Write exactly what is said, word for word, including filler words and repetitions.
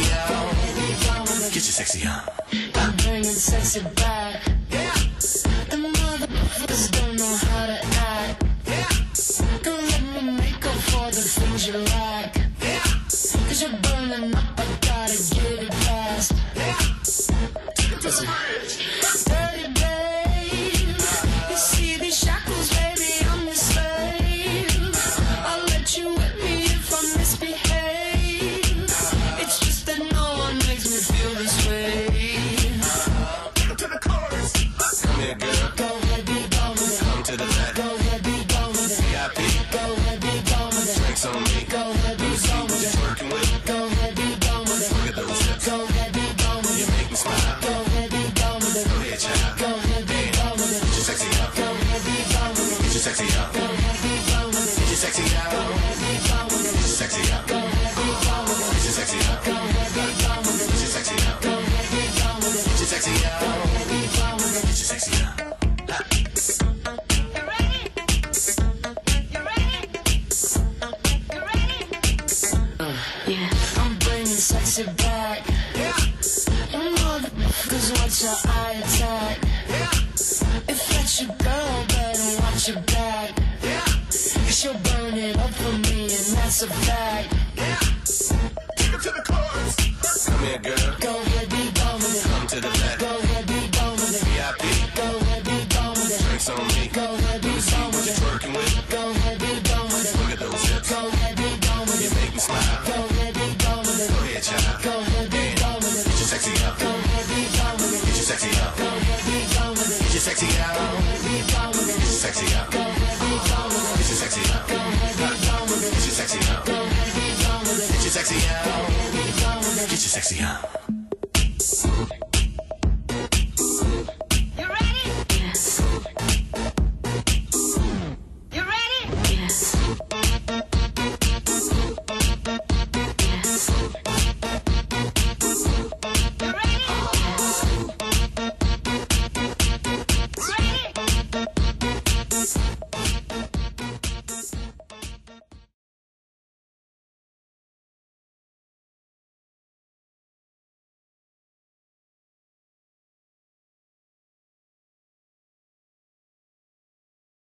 sexy on. Get your sexy on. I'm bringing sexy back. Yeah. The motherfuckers don't know how to act. Yeah. Don't let me make up for the things you lack. Yeah. Cause you're burning up, I gotta get it fast. Yeah. Take it to the bridge. Dirty babe. You see these shackles, baby, I'm your slave. I'll let you whip me if I misbehave. It's just that no one makes me feel this way. Take it to the chorus. Come here, girl. Go ahead, be gone with it. Come to the back. Go ahead, be gone with it. V I P. Go ahead, be gone with it. Drinks on me. Go ahead, be gone with it. Working with it. Go ahead, be gone with it. Look at those hips. Go ahead, be gone with it. You make me smile. Go ahead, be gone with it. Go ahead, child. Go ahead, be gone with it. Get your sexy out. Go ahead, be gone with it. Get your sexy out. Go ahead, be gone with it. Get your sexy out. Go ahead, be gone with it. Get your sexy out. Go ahead, be gone with it. Get your sexy out. Go ahead, be gone with it. Get your sexy out. Go ahead, be gone with it. Get your sexy out. Go ahead, be gone with it. Get your sexy out. Sexy back, yeah. You know the cause watch your eye attack, yeah. If that's your girl, better watch your back, yeah. Cause you'll burn it up for me and that's a fact, yeah. Take it to the chorus. Come here, girl. Go ahead, be gone with it. Come to the back. Go ahead, be gone with it. V I P. Go ahead, be gone with it. Drinks on me. Go ahead, be gone with it. Working with it. Go ahead, be gone with it. Look at those hips. Go ahead, be gone with it. You make me smile. Go ahead, be gone with it. Go ahead, be gone with it. Get your sexy out. Go ahead, be gone with it. Get your sexy out. Go ahead, be gone with it. Get your sexy out. Go ahead, be gone with it. Get your sexy out. Go ahead, be gone with it. Get your sexy out. Go ahead, be gone with it. Get your sexy out. Go ahead, be gone with it. Get your sexy out. Go ahead, be gone with it. Get your sexy out.